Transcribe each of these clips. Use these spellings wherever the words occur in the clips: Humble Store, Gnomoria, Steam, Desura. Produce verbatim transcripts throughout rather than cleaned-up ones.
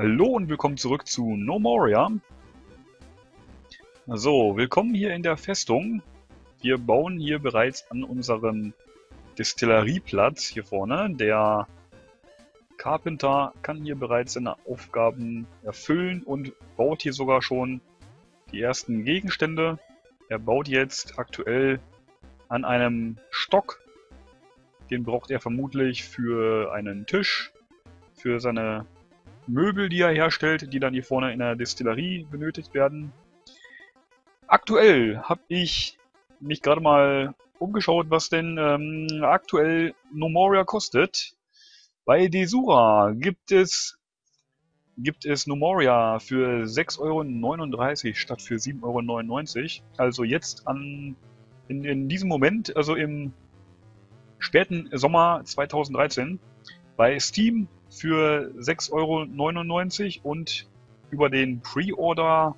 Hallo und willkommen zurück zu Gnomoria. So, willkommen hier in der Festung. Wir bauen hier bereits an unserem Destillerieplatz hier vorne. Der Carpenter kann hier bereits seine Aufgaben erfüllen und baut hier sogar schon die ersten Gegenstände. Er baut jetzt aktuell an einem Stock. Den braucht er vermutlich für einen Tisch, für seine Möbel, die er herstellt, die dann hier vorne in der Destillerie benötigt werden. Aktuell habe ich mich gerade mal umgeschaut, was denn ähm, aktuell Gnomoria kostet. Bei Desura gibt es gibt es Gnomoria für sechs Euro neununddreißig statt für sieben Euro neunundneunzig. Also jetzt an in, in diesem Moment, also im späten Sommer zweitausenddreizehn, bei Steam für sechs Euro neunundneunzig und über den Pre-Order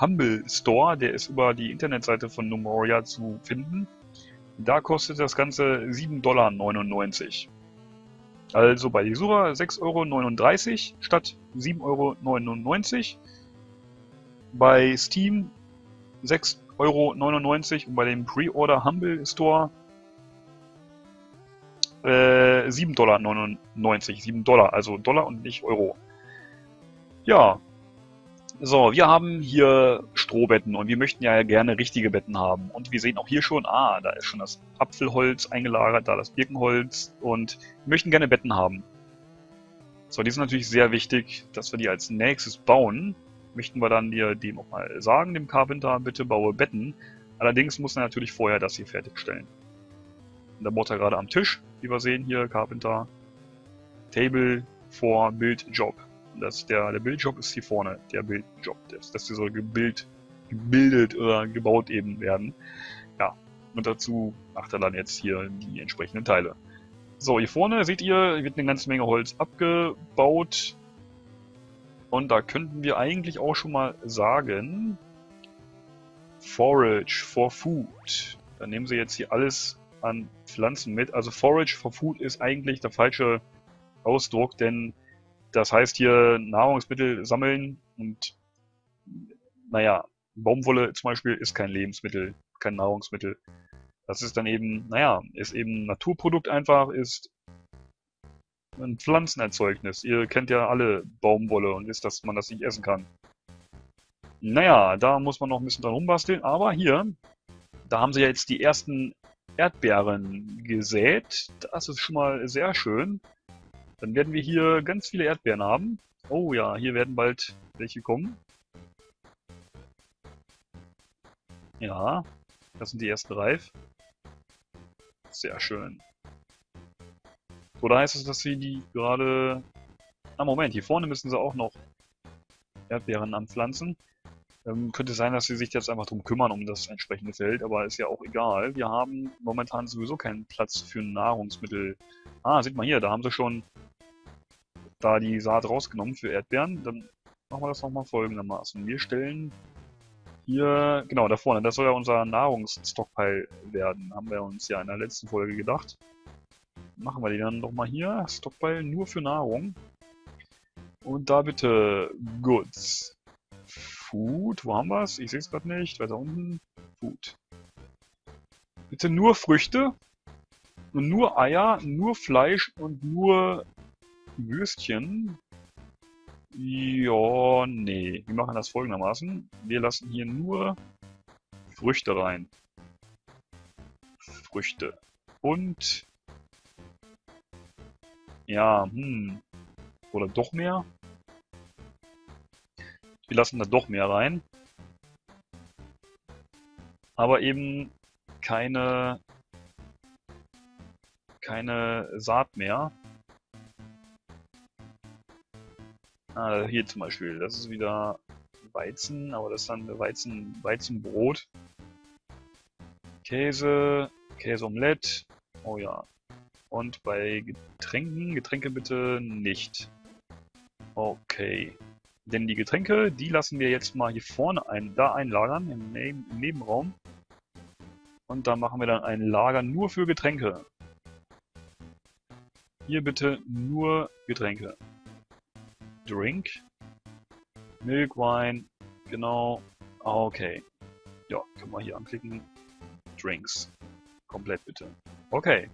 Humble Store, der ist über die Internetseite von Gnomoria zu finden. Da kostet das Ganze sieben Dollar neunundneunzig. Also bei Desura sechs Euro neununddreißig statt sieben Euro neunundneunzig. Bei Steam sechs Euro neunundneunzig und bei dem Pre-Order Humble Store Äh, sieben Dollar neunundneunzig, sieben Dollar, also Dollar und nicht Euro. Ja, so, wir haben hier Strohbetten und wir möchten ja gerne richtige Betten haben. Und wir sehen auch hier schon, ah, da ist schon das Apfelholz eingelagert, da das Birkenholz, und wir möchten gerne Betten haben. So, die sind natürlich sehr wichtig, dass wir die als nächstes bauen. Möchten wir dann dir dem auch mal sagen, dem Carpenter, bitte baue Betten. Allerdings muss er natürlich vorher das hier fertigstellen. Da baut er gerade am Tisch, wie wir sehen hier, Carpenter, Table for Build Job. Und das der, der Build Job ist hier vorne, der Build Job, das, dass die so gebild, gebildet oder gebaut eben werden. Ja, und dazu macht er dann jetzt hier die entsprechenden Teile. So, hier vorne seht ihr, wird eine ganze Menge Holz abgebaut. Und da könnten wir eigentlich auch schon mal sagen, Forage for Food. Dann nehmen sie jetzt hier alles an Pflanzen mit. Also Forage for Food ist eigentlich der falsche Ausdruck, denn das heißt hier Nahrungsmittel sammeln, und naja, Baumwolle zum Beispiel ist kein Lebensmittel, kein Nahrungsmittel. Das ist dann eben, naja, ist eben ein Naturprodukt einfach, ist ein Pflanzenerzeugnis. Ihr kennt ja alle Baumwolle und wisst, dass man das nicht essen kann. Naja, da muss man noch ein bisschen dran rumbasteln, aber hier, da haben sie ja jetzt die ersten Erdbeeren gesät. Das ist schon mal sehr schön. Dann werden wir hier ganz viele Erdbeeren haben. Oh ja, hier werden bald welche kommen. Ja, das sind die ersten reif. Sehr schön. Oder heißt es, dass sie die gerade... Ah, Moment, hier vorne müssen sie auch noch Erdbeeren anpflanzen. Ähm, könnte sein, dass sie sich jetzt einfach drum kümmern, um das entsprechende Feld, aber ist ja auch egal. Wir haben momentan sowieso keinen Platz für Nahrungsmittel. Ah, sieht man hier, da haben sie schon da die Saat rausgenommen für Erdbeeren. Dann machen wir das nochmal folgendermaßen. Wir stellen hier, genau, da vorne, das soll ja unser Nahrungsstockpile werden. Haben wir uns ja in der letzten Folge gedacht. Machen wir die dann doch mal hier. Stockpile nur für Nahrung. Und da bitte Goods. Food, wo haben wir es? Ich sehe es gerade nicht. Weiter unten. Food. Bitte nur Früchte, und nur Eier, nur Fleisch und nur Würstchen. Ja, nee. Wir machen das folgendermaßen. Wir lassen hier nur Früchte rein. Früchte. Und... Ja, hm. Oder doch mehr? Wir lassen da doch mehr rein, aber eben keine keine Saat mehr. Ah, hier zum Beispiel, das ist wieder Weizen, aber das ist dann Weizen, Weizenbrot, Käse, Käseomelette, oh ja. Und bei Getränken, Getränke bitte nicht. Okay. Denn die Getränke, die lassen wir jetzt mal hier vorne ein, da einlagern, im, ne im Nebenraum. Und da machen wir dann ein Lager nur für Getränke. Hier bitte nur Getränke. Drink. Milk Wine, genau. Okay. Ja, können wir hier anklicken. Drinks. Komplett bitte. Okay.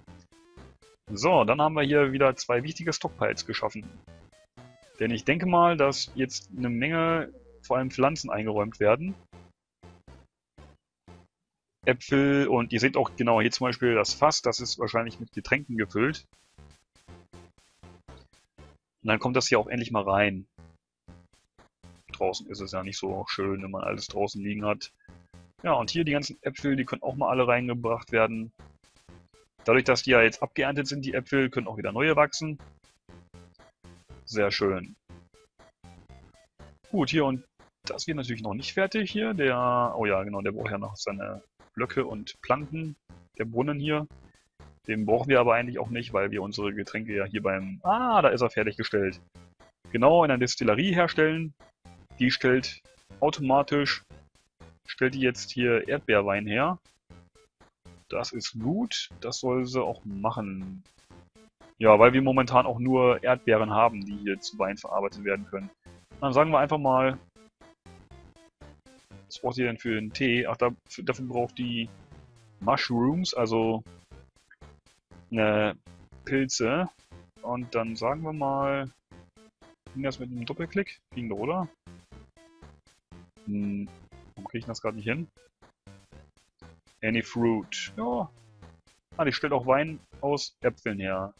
So, dann haben wir hier wieder zwei wichtige Stockpiles geschaffen. Denn ich denke mal, dass jetzt eine Menge, vor allem Pflanzen, eingeräumt werden. Äpfel, und ihr seht auch genau hier zum Beispiel das Fass, das ist wahrscheinlich mit Getränken gefüllt. Und dann kommt das hier auch endlich mal rein. Draußen ist es ja nicht so schön, wenn man alles draußen liegen hat. Ja, und hier die ganzen Äpfel, die können auch mal alle reingebracht werden. Dadurch, dass die ja jetzt abgeerntet sind, die Äpfel, können auch wieder neue wachsen. Sehr schön. Gut, hier, und das wird natürlich noch nicht fertig hier. Der, oh ja, genau, der braucht ja noch seine Blöcke und Planken. Der Brunnen hier. Den brauchen wir aber eigentlich auch nicht, weil wir unsere Getränke ja hier beim... Ah, da ist er fertiggestellt. Genau, in der Destillerie herstellen. Die stellt automatisch... Stellt die jetzt hier Erdbeerwein her. Das ist gut. Das soll sie auch machen. Ja, weil wir momentan auch nur Erdbeeren haben, die hier zu Wein verarbeitet werden können. Dann sagen wir einfach mal... Was braucht ihr denn für den Tee? Ach, da, dafür braucht die Mushrooms, also eine Pilze. Und dann sagen wir mal... Ging das mit einem Doppelklick? Ging doch, oder? Hm, warum kriege ich das gerade nicht hin? Any Fruit. Ja. Ah, die stellt auch Wein aus Äpfeln her.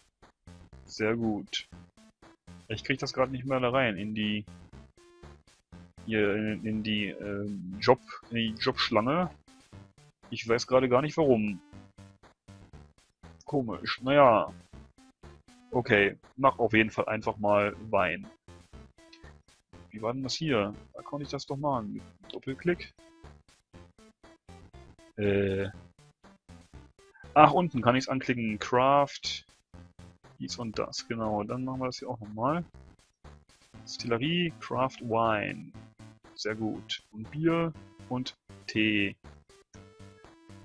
Sehr gut. Ich kriege das gerade nicht mehr da rein, in die... Hier in, in die äh, Job, in die Jobschlange. Ich weiß gerade gar nicht warum. Komisch. Naja. Okay, mach auf jeden Fall einfach mal Wein. Wie war denn das hier? Da konnte ich das doch machen. Mit Doppelklick. Äh. Ach, unten kann ich es anklicken. Craft. Dies und das. Genau, dann machen wir das hier auch nochmal. Destillerie, Craft Wine. Sehr gut. Und Bier und Tee.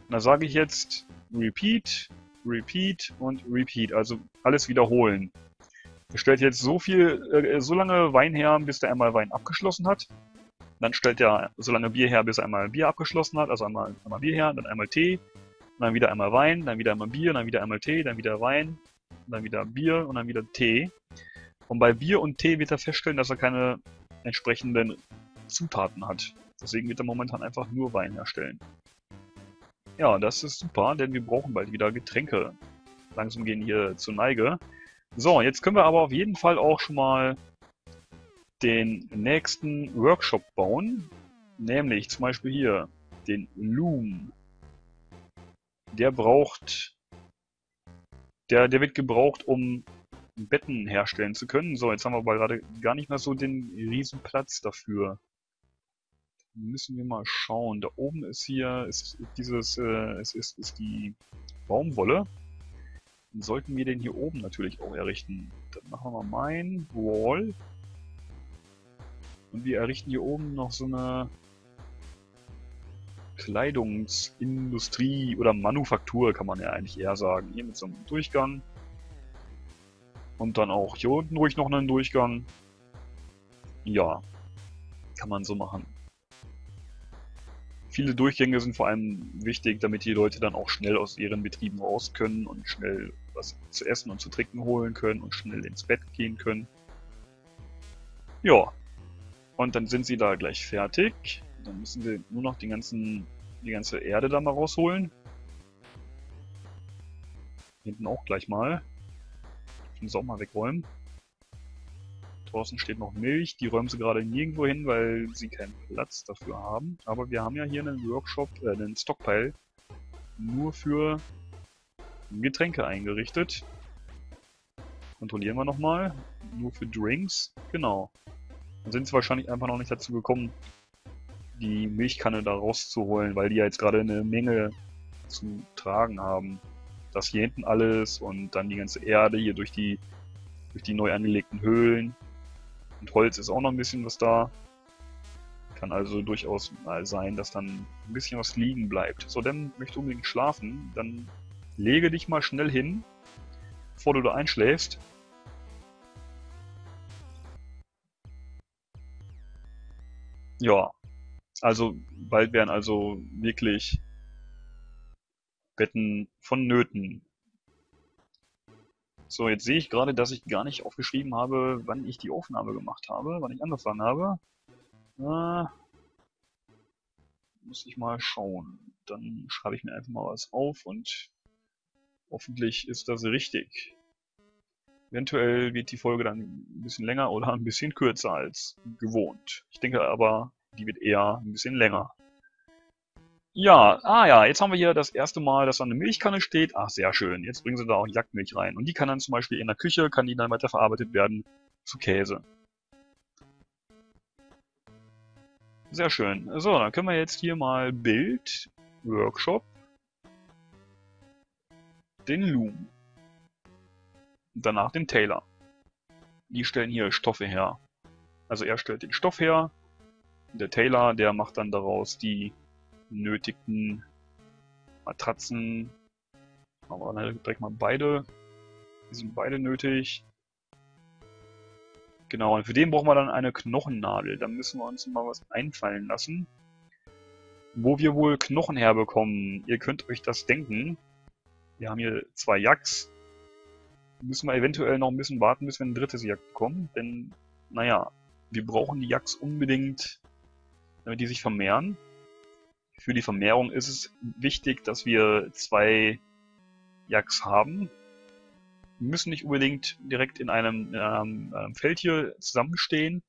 Da sage ich jetzt Repeat, Repeat und Repeat. Also alles wiederholen. Er stellt jetzt so viel, äh, so lange Wein her, bis der einmal Wein abgeschlossen hat. Dann stellt er so lange Bier her, bis er einmal Bier abgeschlossen hat. Also einmal, einmal Bier her, dann einmal Tee, dann wieder einmal Wein, dann wieder einmal Bier, dann wieder einmal Tee, dann wieder Wein, dann wieder Bier und dann wieder Tee. Und bei Bier und Tee wird er feststellen, dass er keine entsprechenden Zutaten hat. Deswegen wird er momentan einfach nur Wein herstellen. Ja, das ist super, denn wir brauchen bald wieder Getränke. Langsam gehen hier zur Neige. So, jetzt können wir aber auf jeden Fall auch schon mal den nächsten Workshop bauen. Nämlich zum Beispiel hier, den Loom. Der braucht... Der, der wird gebraucht, um Betten herstellen zu können. So, jetzt haben wir aber gerade gar nicht mehr so den riesen Platz dafür. Müssen wir mal schauen. Da oben ist hier, ist dieses, äh, es ist, ist die Baumwolle. Dann sollten wir den hier oben natürlich auch errichten. Dann machen wir mal mein Wall. Und wir errichten hier oben noch so eine Kleidungsindustrie oder Manufaktur, kann man ja eigentlich eher sagen. Hier mit so einem Durchgang. Und dann auch hier unten ruhig noch einen Durchgang. Ja, kann man so machen. Viele Durchgänge sind vor allem wichtig, damit die Leute dann auch schnell aus ihren Betrieben raus können und schnell was zu essen und zu trinken holen können und schnell ins Bett gehen können. Ja, und dann sind sie da gleich fertig. Dann müssen wir nur noch den ganzen, die ganze Erde da mal rausholen. Hinten auch gleich mal. Müssen auch mal wegräumen. Draußen steht noch Milch, die räumen sie gerade nirgendwo hin, weil sie keinen Platz dafür haben. Aber wir haben ja hier einen Workshop, äh, einen Stockpile nur für Getränke eingerichtet. Kontrollieren wir nochmal. Nur für Drinks, genau. Dann sind sie wahrscheinlich einfach noch nicht dazu gekommen, die Milchkanne da rauszuholen, weil die ja jetzt gerade eine Menge zu tragen haben. Das hier hinten alles und dann die ganze Erde hier durch die durch die neu angelegten Höhlen. Und Holz ist auch noch ein bisschen was da. Kann also durchaus mal sein, dass dann ein bisschen was liegen bleibt. So, dann möchte ich unbedingt schlafen. Dann lege dich mal schnell hin, bevor du da einschläfst. Ja, also bald wären also wirklich Betten vonnöten. So, jetzt sehe ich gerade, dass ich gar nicht aufgeschrieben habe, wann ich die Aufnahme gemacht habe, wann ich angefangen habe. Na, muss ich mal schauen. Dann schreibe ich mir einfach mal was auf und hoffentlich ist das richtig. Eventuell wird die Folge dann ein bisschen länger oder ein bisschen kürzer als gewohnt. Ich denke aber, die wird eher ein bisschen länger. Ja, ah ja, jetzt haben wir hier das erste Mal, dass da eine Milchkanne steht. Ach, sehr schön. Jetzt bringen sie da auch Jagdmilch rein. Und die kann dann zum Beispiel in der Küche, kann die dann weiterverarbeitet werden zu Käse. Sehr schön. So, dann können wir jetzt hier mal Bild, Workshop, den Loom. Danach den Taylor. Die stellen hier Stoffe her. Also er stellt den Stoff her. Der Taylor, der macht dann daraus die nötigen Matratzen. Aber dann direkt mal beide. Die sind beide nötig. Genau, und für den brauchen wir dann eine Knochennadel. Da müssen wir uns mal was einfallen lassen. Wo wir wohl Knochen herbekommen. Ihr könnt euch das denken. Wir haben hier zwei Jacks. Müssen wir eventuell noch ein bisschen warten, bis wir ein drittes Jack bekommen, denn, naja, wir brauchen die Jacks unbedingt, damit die sich vermehren. Für die Vermehrung ist es wichtig, dass wir zwei Jacks haben. Wir müssen nicht unbedingt direkt in einem ähm, Feld hier zusammenstehen.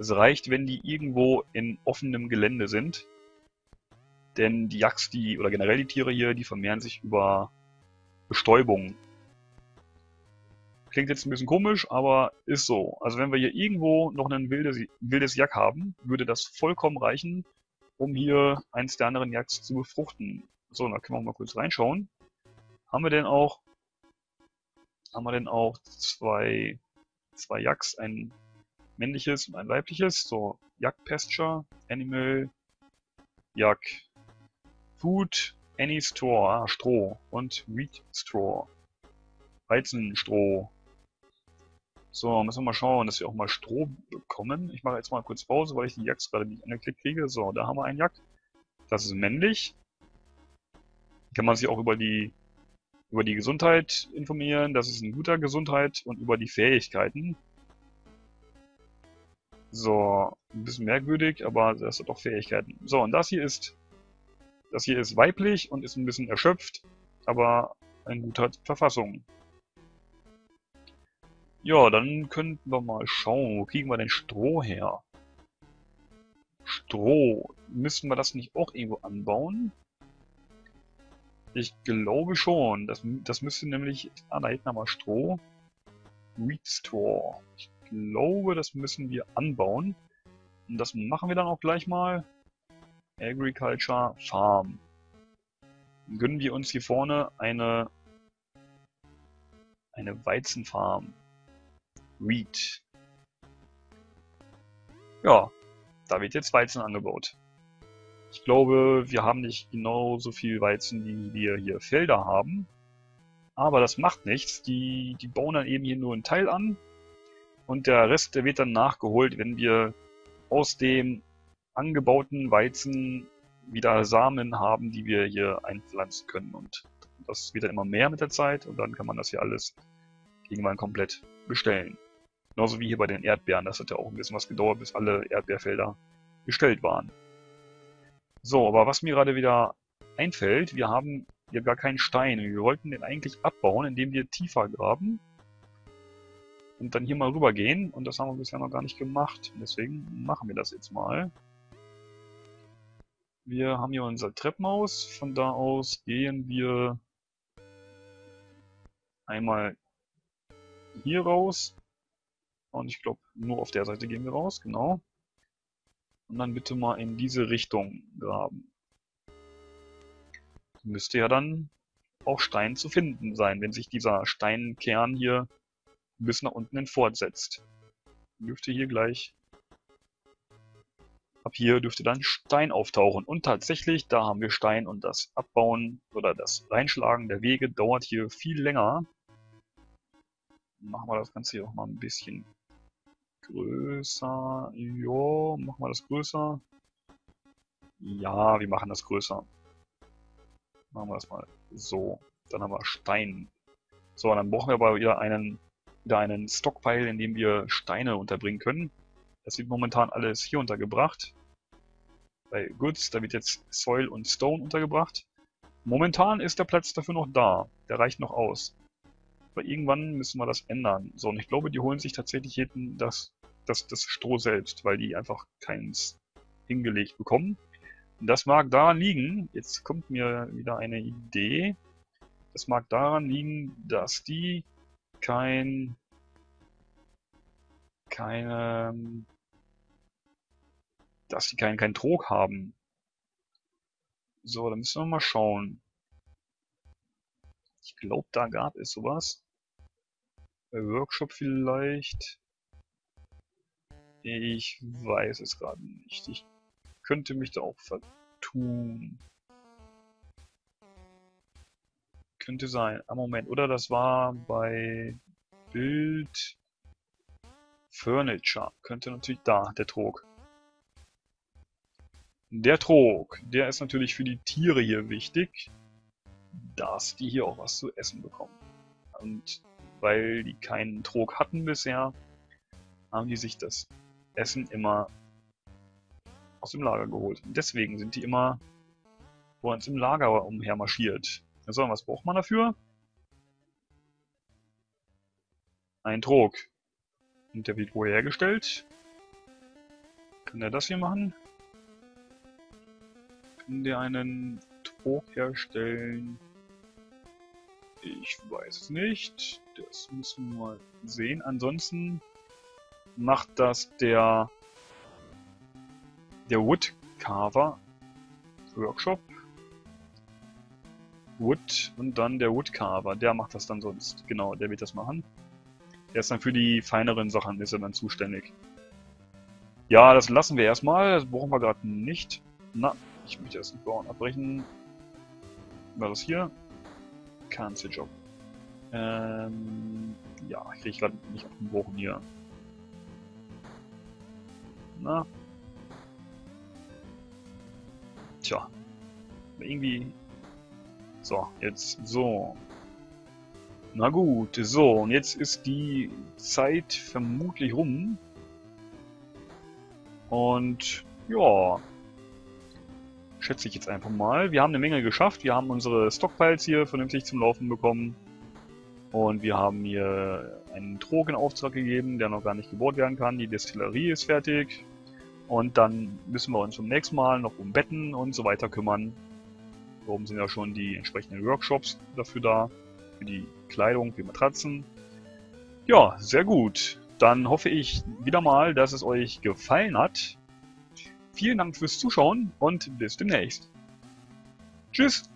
Es reicht, wenn die irgendwo in offenem Gelände sind. Denn die Jacks, die, oder generell die Tiere hier, die vermehren sich über Bestäubung. Klingt jetzt ein bisschen komisch, aber ist so. Also wenn wir hier irgendwo noch ein wildes, wildes Jack haben, würde das vollkommen reichen, um hier eins der anderen Jacks zu befruchten. So, da können wir mal kurz reinschauen. Haben wir denn auch, haben wir denn auch zwei, zwei Jacks, ein männliches und ein weibliches? So, Jack Pasture, Animal, Jack Food, Any Store, ah, Stroh und Wheat Straw, Weizenstroh. So, müssen wir mal schauen, dass wir auch mal Stroh bekommen. Ich mache jetzt mal kurz Pause, weil ich die Jacks gerade nicht angeklickt kriege. So, da haben wir einen Jack. Das ist männlich. Kann man sich auch über die, über die Gesundheit informieren. Das ist ein guter Gesundheit und über die Fähigkeiten. So, ein bisschen merkwürdig, aber das hat auch Fähigkeiten. So, und das hier ist, das hier ist weiblich und ist ein bisschen erschöpft, aber in guter Verfassung. Ja, dann könnten wir mal schauen, wo kriegen wir denn Stroh her? Stroh, müssen wir das nicht auch irgendwo anbauen? Ich glaube schon, das, das müsste nämlich... Ah, da hinten haben wir Stroh. Wheat Straw. Ich glaube, das müssen wir anbauen. Und das machen wir dann auch gleich mal. Agriculture Farm. Dann gönnen wir uns hier vorne eine... eine Weizenfarm. Wheat. Ja, da wird jetzt Weizen angebaut. Ich glaube, wir haben nicht genau so viel Weizen, wie wir hier Felder haben. Aber das macht nichts. Die, die bauen dann eben hier nur einen Teil an. Und der Rest, der wird dann nachgeholt, wenn wir aus dem angebauten Weizen wieder Samen haben, die wir hier einpflanzen können. Und das wird dann immer mehr mit der Zeit. Und dann kann man das hier alles irgendwann komplett bestellen. Genauso wie hier bei den Erdbeeren, das hat ja auch ein bisschen was gedauert, bis alle Erdbeerfelder bestellt waren. So, aber was mir gerade wieder einfällt, wir haben ja gar keinen Stein. Wir wollten den eigentlich abbauen, indem wir tiefer graben und dann hier mal rüber gehen. Und das haben wir bisher noch gar nicht gemacht. Deswegen machen wir das jetzt mal. Wir haben hier unser Treppenhaus. Von da aus gehen wir einmal hier raus. Und ich glaube, nur auf der Seite gehen wir raus, genau. Und dann bitte mal in diese Richtung graben. Müsste ja dann auch Stein zu finden sein, wenn sich dieser Steinkern hier bis nach unten hin fortsetzt. Dürfte hier gleich... Ab hier dürfte dann Stein auftauchen. Und tatsächlich, da haben wir Stein und das Abbauen oder das Reinschlagen der Wege dauert hier viel länger. Machen wir das Ganze hier auch mal ein bisschen Größer, jo, machen wir das größer. Ja, wir machen das größer. Machen wir das mal so. Dann haben wir Stein. So, dann brauchen wir aber wieder einen, wieder einen Stockpile, in dem wir Steine unterbringen können. Das wird momentan alles hier untergebracht. Bei Goods, da wird jetzt Soil und Stone untergebracht. Momentan ist der Platz dafür noch da. Der reicht noch aus. Aber irgendwann müssen wir das ändern. So, und ich glaube, die holen sich tatsächlich hinten das, das, das Stroh selbst, weil die einfach keins hingelegt bekommen. Das mag daran liegen, jetzt kommt mir wieder eine Idee, das mag daran liegen, dass die kein, keine, dass die keinen kein Trog haben. So, da müssen wir mal schauen. Ich glaube, da gab es sowas. Bei Workshop vielleicht. Ich weiß es gerade nicht. Ich könnte mich da auch vertun. Könnte sein. Ah, Moment. Oder das war bei Bild Furniture. Könnte natürlich da, der Trog. Der Trog. Der ist natürlich für die Tiere hier wichtig, dass die hier auch was zu essen bekommen. Und weil die keinen Trog hatten bisher, haben die sich das Essen immer aus dem Lager geholt. Und deswegen sind die immer bei uns im Lager umhermarschiert. So, was braucht man dafür? Ein Trog. Und der wird woher hergestellt? Kann der das hier machen? Kann der einen Trog herstellen? Ich weiß es nicht. Das müssen wir mal sehen. Ansonsten macht das der Der Woodcarver Workshop. Wood und dann der Woodcarver, der macht das dann sonst. Genau, der wird das machen. Der ist dann für die feineren Sachen, ist er dann zuständig. Ja, das lassen wir erstmal, das brauchen wir gerade nicht. Na, ich möchte das nicht bauen, abbrechen. War das hier? Cancel Job. Ähm, ja, kriege ich gerade nicht auf den Bogen hier. Na. Tja, irgendwie. So, jetzt so. Na gut, so, und jetzt ist die Zeit vermutlich rum. Und ja, schätze ich jetzt einfach mal. Wir haben eine Menge geschafft. Wir haben unsere Stockpiles hier vernünftig zum Laufen bekommen. Und wir haben hier einen Trog in Auftrag gegeben, der noch gar nicht gebohrt werden kann. Die Destillerie ist fertig. Und dann müssen wir uns zum nächsten Mal noch um Betten und so weiter kümmern. Da oben sind ja schon die entsprechenden Workshops dafür da. Für die Kleidung, für Matratzen. Ja, sehr gut. Dann hoffe ich wieder mal, dass es euch gefallen hat. Vielen Dank fürs Zuschauen und bis demnächst. Tschüss!